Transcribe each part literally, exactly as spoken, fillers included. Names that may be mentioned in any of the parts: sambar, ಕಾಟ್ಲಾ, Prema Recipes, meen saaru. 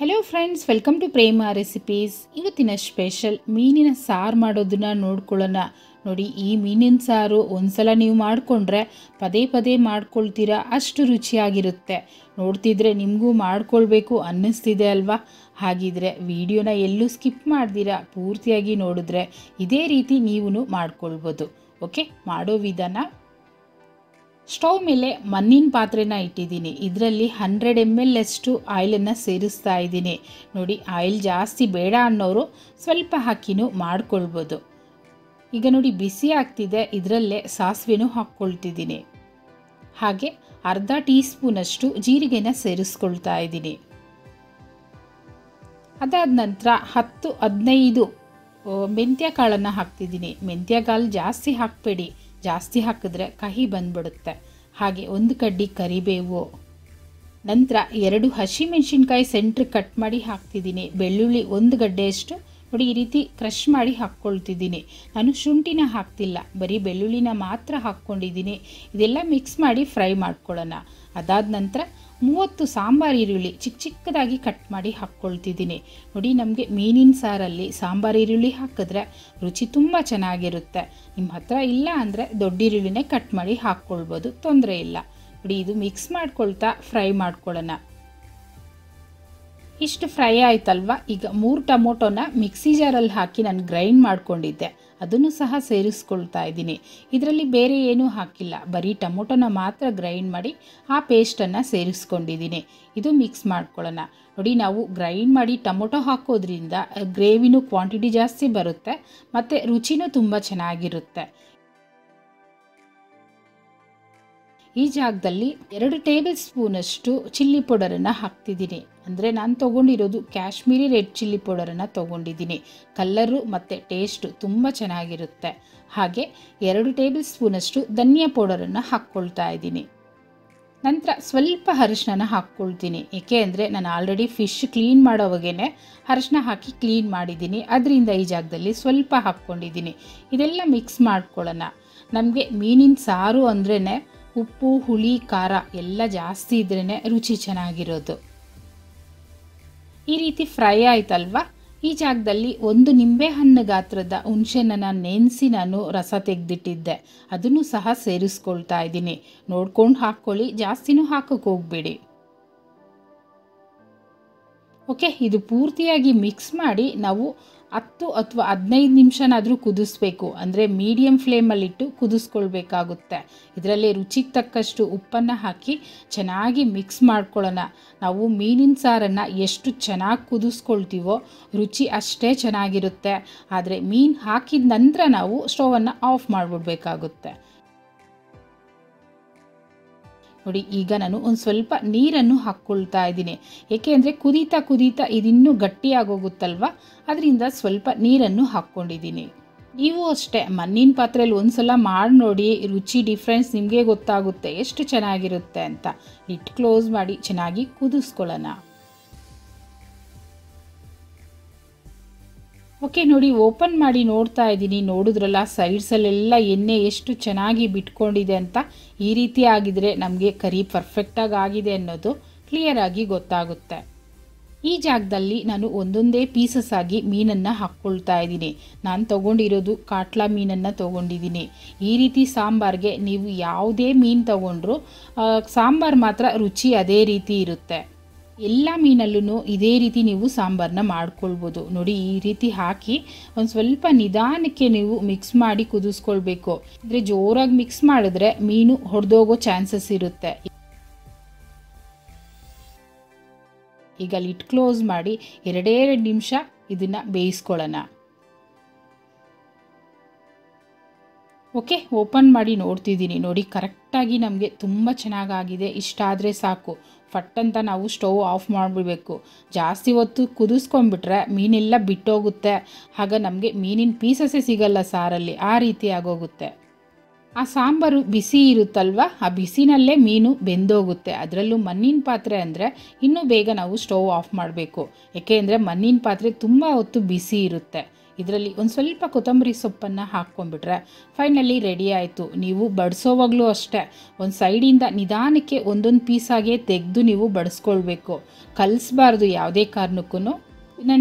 Hello friends, welcome to Prema recipes. इवत्तिन special मीनिन सारु ಮಾಡೋದನ್ನ ನೋಡ್ಕೊಳ್ಳೋಣ ನೋಡಿ। ಈ ಮೀನಿನ ಸಾರು ಒಂದಸಲ ನೀವು ಮಾಡ್ಕೊಂಡ್ರೆ ಪದೇ ಪದೇ ಮಾಡ್ಕೊಳ್ತೀರಾ, ಅಷ್ಟು ರುಚಿಯಾಗಿರುತ್ತೆ। ನೋಡ್ತಿದ್ರೆ ನಿಮಗೂ ಮಾಡ್ಕೊಳ್ಳಬೇಕು ಅನ್ನಿಸ್ತಿದೆ ಅಲ್ವಾ? ಹಾಗಿದ್ರೆ ವಿಡಿಯೋನ ಎಲ್ಲೂ ಸ್ಕಿಪ್ ಮಾಡ್ದಿರಾ ಪೂರ್ತಿಯಾಗಿ ನೋಡಿದ್ರೆ ಇದೇ ರೀತಿ ನೀವುನು ಮಾಡ್ಕೊಳ್ಳಬಹುದು। ಓಕೆ, ಮಾಡೋ ವಿಧಾನ। ಸ್ಟವ್ ಮೇಲೆ ಮಣ್ಣಿನ ಪಾತ್ರೆನ ಇಟ್ಟಿದ್ದೀನಿ, ಇದರಲ್ಲಿ ಹಂಡ್ರೆಡ್ ಎಮ್ ಎಲ್ ಅಷ್ಟು ಆಯಿಲನ್ನು ಸೇರಿಸ್ತಾ ಇದ್ದೀನಿ। ನೋಡಿ, ಆಯಿಲ್ ಜಾಸ್ತಿ ಬೇಡ ಅನ್ನೋರು ಸ್ವಲ್ಪ ಹಾಕಿನೂ ಮಾಡ್ಕೊಳ್ಬೋದು। ಈಗ ನೋಡಿ ಬಿಸಿ ಆಗ್ತಿದೆ, ಇದರಲ್ಲೇ ಸಾಸಿವೆನೂ ಹಾಕ್ಕೊಳ್ತಿದ್ದೀನಿ, ಹಾಗೆ ಅರ್ಧ ಟೀ ಸ್ಪೂನಷ್ಟು ಜೀರಿಗೆನ ಸೇರಿಸ್ಕೊಳ್ತಾ ಇದ್ದೀನಿ। ಅದಾದ ನಂತರ ಹತ್ತು ಹದಿನೈದು ಮೆಂತ್ಯ ಕಾಳನ್ನು ಹಾಕ್ತಿದ್ದೀನಿ। ಮೆಂತ್ಯ ಕಾಳು ಜಾಸ್ತಿ ಹಾಕಬೇಡಿ, ಜಾಸ್ತಿ ಹಾಕಿದ್ರೆ ಕಹಿ ಬಂದ್ಬಿಡುತ್ತೆ। ಹಾಗೆ ಒಂದು ಕಡ್ಡಿ ಕರಿಬೇವು, ನಂತರ ಎರಡು ಹಸಿಮೆಣಸಿನ್ಕಾಯಿ ಸೆಂಟ್ರ್ ಕಟ್ ಮಾಡಿ ಹಾಕ್ತಿದ್ದೀನಿ। ಬೆಳ್ಳುಳ್ಳಿ ಒಂದು ಗಡ್ಡೆಯಷ್ಟು ನೋಡಿ ಈ ರೀತಿ ಕ್ರಷ್ ಮಾಡಿ ಹಾಕ್ಕೊಳ್ತಿದ್ದೀನಿ। ನಾನು ಶುಂಠಿನ ಹಾಕ್ತಿಲ್ಲ, ಬರೀ ಬೆಳ್ಳುಳ್ಳಿನ ಮಾತ್ರ ಹಾಕ್ಕೊಂಡಿದ್ದೀನಿ। ಇದೆಲ್ಲ ಮಿಕ್ಸ್ ಮಾಡಿ ಫ್ರೈ ಮಾಡ್ಕೊಳ್ಳೋಣ। ಅದಾದ ನಂತರ ಮೂವತ್ತು ಸಾಂಬಾರು ಈರುಳ್ಳಿ ಚಿಕ್ಕ ಚಿಕ್ಕದಾಗಿ ಕಟ್ ಮಾಡಿ ಹಾಕ್ಕೊಳ್ತಿದ್ದೀನಿ। ನೋಡಿ, ನಮಗೆ ಮೀನಿನ ಸಾರಲ್ಲಿ ಸಾಂಬಾರು ಈರುಳ್ಳಿ ಹಾಕಿದ್ರೆ ರುಚಿ ತುಂಬ ಚೆನ್ನಾಗಿರುತ್ತೆ। ನಿಮ್ಮ ಹತ್ರ ಇಲ್ಲ ಅಂದರೆ ದೊಡ್ಡ ಈರುಳ್ಳಿನೇ ಕಟ್ ಮಾಡಿ ಹಾಕ್ಕೊಳ್ಬೋದು, ತೊಂದರೆ ಇಲ್ಲ। ನೋಡಿ, ಇದು ಮಿಕ್ಸ್ ಮಾಡ್ಕೊಳ್ತಾ ಫ್ರೈ ಮಾಡ್ಕೊಳ್ಳೋಣ। ಇಷ್ಟು ಫ್ರೈ ಆಯ್ತಲ್ವ, ಈಗ ಮೂರು ಟೊಮೊಟೊನ ಮಿಕ್ಸಿ ಜಾರಲ್ಲಿ ಹಾಕಿ ನಾನು ಗ್ರೈಂಡ್ ಮಾಡ್ಕೊಂಡಿದ್ದೆ, ಅದನ್ನು ಸಹ ಸೇರಿಸ್ಕೊಳ್ತಾ ಇದ್ದೀನಿ। ಇದರಲ್ಲಿ ಬೇರೆ ಏನೂ ಹಾಕಿಲ್ಲ, ಬರೀ ಟೊಮೊಟೊನ ಮಾತ್ರ ಗ್ರೈಂಡ್ ಮಾಡಿ ಆ ಪೇಸ್ಟನ್ನು ಸೇರಿಸ್ಕೊಂಡಿದ್ದೀನಿ। ಇದು ಮಿಕ್ಸ್ ಮಾಡ್ಕೊಳ್ಳೋಣ। ನೋಡಿ, ನಾವು ಗ್ರೈಂಡ್ ಮಾಡಿ ಟೊಮೊಟೊ ಹಾಕೋದ್ರಿಂದ ಗ್ರೇವಿನೂ ಕ್ವಾಂಟಿಟಿ ಜಾಸ್ತಿ ಬರುತ್ತೆ, ಮತ್ತು ರುಚಿನೂ ತುಂಬ ಚೆನ್ನಾಗಿರುತ್ತೆ। ಈ ಜಾಗದಲ್ಲಿ ಎರಡು ಟೇಬಲ್ ಸ್ಪೂನಷ್ಟು ಚಿಲ್ಲಿ ಪೌಡರನ್ನು ಹಾಕ್ತಿದ್ದೀನಿ, ಅಂದರೆ ನಾನು ತೊಗೊಂಡಿರೋದು ಕಾಶ್ಮೀರಿ ರೆಡ್ ಚಿಲ್ಲಿ ಪೌಡರನ್ನು ತೊಗೊಂಡಿದ್ದೀನಿ। ಕಲ್ಲರು ಮತ್ತು ಟೇಸ್ಟು ತುಂಬ ಚೆನ್ನಾಗಿರುತ್ತೆ। ಹಾಗೆ ಎರಡು ಟೇಬಲ್ ಸ್ಪೂನಷ್ಟು ಧನಿಯಾ ಪೌಡರನ್ನು ಹಾಕ್ಕೊಳ್ತಾ ಇದ್ದೀನಿ, ನಂತರ ಸ್ವಲ್ಪ ಅರಿಶಿನ ಹಾಕ್ಕೊಳ್ತೀನಿ, ಏಕೆ ಅಂದರೆ ನಾನು ಆಲ್ರೆಡಿ ಫಿಶ್ ಕ್ಲೀನ್ ಮಾಡೋವಾಗೇ ಅರಿಶಿನ ಹಾಕಿ ಕ್ಲೀನ್ ಮಾಡಿದ್ದೀನಿ, ಅದರಿಂದ ಈ ಜಾಗದಲ್ಲಿ ಸ್ವಲ್ಪ ಹಾಕ್ಕೊಂಡಿದ್ದೀನಿ। ಇದೆಲ್ಲ ಮಿಕ್ಸ್ ಮಾಡ್ಕೊಳ್ಳೋಣ. ನಮಗೆ ಮೀನಿನ ಸಾರು ಅಂದ್ರೇ ಉಪ್ಪು ಹುಳಿ ಖಾರ ಎಲ್ಲ ಜಾಸ್ತಿ ಇದ್ರೇ ರುಚಿ ಚೆನ್ನಾಗಿರೋದು। ಈ ರೀತಿ ಫ್ರೈ ಆಯ್ತಲ್ವ, ಈ ಜಾಗದಲ್ಲಿ ಒಂದು ನಿಂಬೆಹಣ್ಣು ಗಾತ್ರದ ಹುಣಸೆಹಣ್ಣನ್ನು ನೆನೆಸಿ ನಾನು ರಸ ತೆಗೆದಿಟ್ಟಿದ್ದೆ, ಅದನ್ನು ಸಹ ಸೇರಿಸ್ಕೊಳ್ತಾ ಇದ್ದೀನಿ. ನೋಡ್ಕೊಂಡು ಹಾಕ್ಕೊಳ್ಳಿ, ಜಾಸ್ತಿನೂ ಹಾಕೋಕ್ಕೆ ಹೋಗಬೇಡಿ. ಓಕೆ, ಇದು ಪೂರ್ತಿಯಾಗಿ ಮಿಕ್ಸ್ ಮಾಡಿ ನಾವು ಹತ್ತು ಅಥವಾ ಹದಿನೈದು ನಿಮಿಷನಾದರೂ ಕುದಿಸ್ಬೇಕು, ಅಂದರೆ ಮೀಡಿಯಮ್ ಫ್ಲೇಮಲ್ಲಿಟ್ಟು ಕುದಿಸ್ಕೊಳ್ಬೇಕಾಗುತ್ತೆ. ಇದರಲ್ಲಿ ರುಚಿಗೆ ತಕ್ಕಷ್ಟು ಉಪ್ಪನ್ನು ಹಾಕಿ ಚೆನ್ನಾಗಿ ಮಿಕ್ಸ್ ಮಾಡ್ಕೊಳ್ಳೋಣ. ನಾವು ಮೀನಿನ ಸಾರನ್ನು ಎಷ್ಟು ಚೆನ್ನಾಗಿ ಕುದಿಸ್ಕೊಳ್ತೀವೋ ರುಚಿ ಅಷ್ಟೇ ಚೆನ್ನಾಗಿರುತ್ತೆ. ಆದರೆ ಮೀನು ಹಾಕಿದ ನಂತರ ನಾವು ಸ್ಟೋವನ್ನು ಆಫ್ ಮಾಡಿಬಿಡ್ಬೇಕಾಗುತ್ತೆ. ನೋಡಿ, ಈಗ ನಾನು ಒಂದು ಸ್ವಲ್ಪ ನೀರನ್ನು ಹಾಕ್ಕೊಳ್ತಾ ಇದ್ದೀನಿ, ಏಕೆಂದರೆ ಕುದೀತಾ ಕುದೀತಾ ಇದಿನ್ನೂ ಗಟ್ಟಿಯಾಗೋಗುತ್ತಲ್ವ, ಅದರಿಂದ ಸ್ವಲ್ಪ ನೀರನ್ನು ಹಾಕ್ಕೊಂಡಿದ್ದೀನಿ. ನೀವು ಅಷ್ಟೇ ಮಣ್ಣಿನ ಪಾತ್ರೆಯಲ್ಲಿ ಒಂದು ಸಲ ಮಾಡಿ ನೋಡಿ, ರುಚಿ ಡಿಫ್ರೆನ್ಸ್ ನಿಮಗೆ ಗೊತ್ತಾಗುತ್ತೆ ಎಷ್ಟು ಚೆನ್ನಾಗಿರುತ್ತೆ ಅಂತ. ಲಿಡ್ ಕ್ಲೋಸ್ ಮಾಡಿ ಚೆನ್ನಾಗಿ ಕುದಿಸ್ಕೊಳ್ಳೋಣ. ಓಕೆ, ನೋಡಿ ಓಪನ್ ಮಾಡಿ ನೋಡ್ತಾ ಇದ್ದೀನಿ. ನೋಡಿದ್ರಲ್ಲ, ಸೈಡ್ಸಲ್ಲೆಲ್ಲ ಎಣ್ಣೆ ಎಷ್ಟು ಚೆನ್ನಾಗಿ ಬಿಟ್ಕೊಂಡಿದೆ ಅಂತ. ಈ ರೀತಿ ಆಗಿದ್ರೆ ನಮಗೆ ಕರಿ ಪರ್ಫೆಕ್ಟಾಗಿ ಆಗಿದೆ ಅನ್ನೋದು ಕ್ಲಿಯರಾಗಿ ಗೊತ್ತಾಗುತ್ತೆ. ಈ ಜಾಗದಲ್ಲಿ ನಾನು ಒಂದೊಂದೇ ಪೀಸಸ್ ಆಗಿ ಮೀನನ್ನು ಹಾಕ್ಕೊಳ್ತಾ ಇದ್ದೀನಿ. ನಾನು ತೊಗೊಂಡಿರೋದು ಕಾಟ್ಲಾ ಮೀನನ್ನು ತೊಗೊಂಡಿದ್ದೀನಿ. ಈ ರೀತಿ ಸಾಂಬಾರಿಗೆ ನೀವು ಯಾವುದೇ ಮೀನು ತೊಗೊಂಡ್ರೂ ಸಾಂಬಾರು ಮಾತ್ರ ರುಚಿ ಅದೇ ರೀತಿ ಇರುತ್ತೆ. ಎಲ್ಲ ಮೀನಲ್ಲೂ ಇದೇ ರೀತಿ ನೀವು ಸಾಂಬಾರನ್ನ ಮಾಡ್ಕೊಳ್ಬೋದು. ನೋಡಿ, ಈ ರೀತಿ ಹಾಕಿ ಒಂದು ಸ್ವಲ್ಪ ನಿಧಾನಕ್ಕೆ ನೀವು ಮಿಕ್ಸ್ ಮಾಡಿ ಕುದಿಸ್ಕೊಳ್ಬೇಕು, ಅಂದರೆ ಜೋರಾಗಿ ಮಿಕ್ಸ್ ಮಾಡಿದ್ರೆ ಮೀನು ಹೊಡೆದೋಗೋ ಚಾನ್ಸಸ್ ಇರುತ್ತೆ. ಈಗ ಲಿಡ್ ಕ್ಲೋಸ್ ಮಾಡಿ ಎರಡೆರಡು ನಿಮಿಷ ಇದನ್ನು ಬೇಯಿಸ್ಕೊಳ್ಳೋಣ. ಓಕೆ, ಓಪನ್ ಮಾಡಿ ನೋಡ್ತಿದ್ದೀನಿ. ನೋಡಿ, ಕರೆಕ್ಟಾಗಿ ನಮಗೆ ತುಂಬ ಚೆನ್ನಾಗಾಗಿದೆ. ಇಷ್ಟಾದರೆ ಸಾಕು, ಫಟ್ ಅಂತ ನಾವು ಸ್ಟವ್ ಆಫ್ ಮಾಡಿಬಿಡಬೇಕು. ಜಾಸ್ತಿ ಹೊತ್ತು ಕುದಿಸ್ಕೊಂಡ್ಬಿಟ್ರೆ ಮೀನೆಲ್ಲ ಬಿಟ್ಟೋಗುತ್ತೆ, ಆಗ ನಮಗೆ ಮೀನಿನ ಪೀಸಸ್ಸೇ ಸಿಗಲ್ಲ ಸಾರಲ್ಲಿ, ಆ ರೀತಿ ಆಗೋಗುತ್ತೆ. ಆ ಸಾಂಬಾರು ಬಿಸಿ ಇರುತ್ತಲ್ವ, ಆ ಬಿಸಿನಲ್ಲೇ ಮೀನು ಬೆಂದೋಗುತ್ತೆ. ಅದರಲ್ಲೂ ಮಣ್ಣಿನ ಪಾತ್ರೆ ಅಂದರೆ ಇನ್ನೂ ಬೇಗ ನಾವು ಸ್ಟವ್ ಆಫ್ ಮಾಡಬೇಕು, ಏಕೆಂದರೆ ಮಣ್ಣಿನ ಪಾತ್ರೆ ತುಂಬ ಹೊತ್ತು ಬಿಸಿ ಇರುತ್ತೆ. ಇದರಲ್ಲಿ ಒಂದು ಸ್ವಲ್ಪ ಕೊತ್ತಂಬರಿ ಸೊಪ್ಪನ್ನು ಹಾಕೊಂಡಿಬಿಟ್ರೆ ಫೈನಲಿ ರೆಡಿ ಆಯಿತು। ನೀವು ಬಡಸೋವಾಗಲೂ ಅಷ್ಟೇ ಒಂದು ಸೈಡ್ ಇಂದ ನಿಧಾನಕ್ಕೆ ಒಂದೊಂದು ಪೀಸ್ ಆಗಿ ತೆಗೆದು ನೀವು ಬಡಸ್ಕೊಳ್ಳಬೇಕು, ಕಲಸಬಾರದು ಯಾವುದೇ ಕಾರಣಕ್ಕೂ।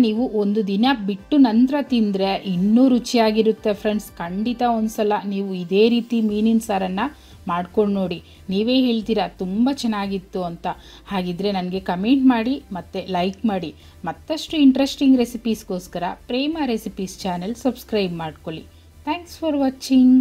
ನೀವು ಒಂದು ದಿನ ಬಿಟ್ಟು ನಂತರ ತಿಂದರೆ ಇನ್ನೂ ರುಚಿಯಾಗಿರುತ್ತೆ ಫ್ರೆಂಡ್ಸ್। ಖಂಡಿತ ಒಂದ್ಸಲ ನೀವು ಇದೇ ರೀತಿ ಮೀನಿನ ಸಾರನ್ನು ಮಾಡ್ಕೊಂಡು ನೋಡಿ, ನೀವೇ ಹೇಳ್ತೀರಾ ತುಂಬ ಚೆನ್ನಾಗಿತ್ತು ಅಂತ। ಹಾಗಿದ್ರೆ ನನಗೆ ಕಮೆಂಟ್ ಮಾಡಿ ಮತ್ತು ಲೈಕ್ ಮಾಡಿ। ಮತ್ತಷ್ಟು ಇಂಟ್ರೆಸ್ಟಿಂಗ್ ರೆಸಿಪೀಸ್ಗೋಸ್ಕರ ಪ್ರೇಮ ರೆಸಿಪೀಸ್ ಚಾನೆಲ್ ಸಬ್ಸ್ಕ್ರೈಬ್ ಮಾಡ್ಕೊಳ್ಳಿ। Thanks for watching.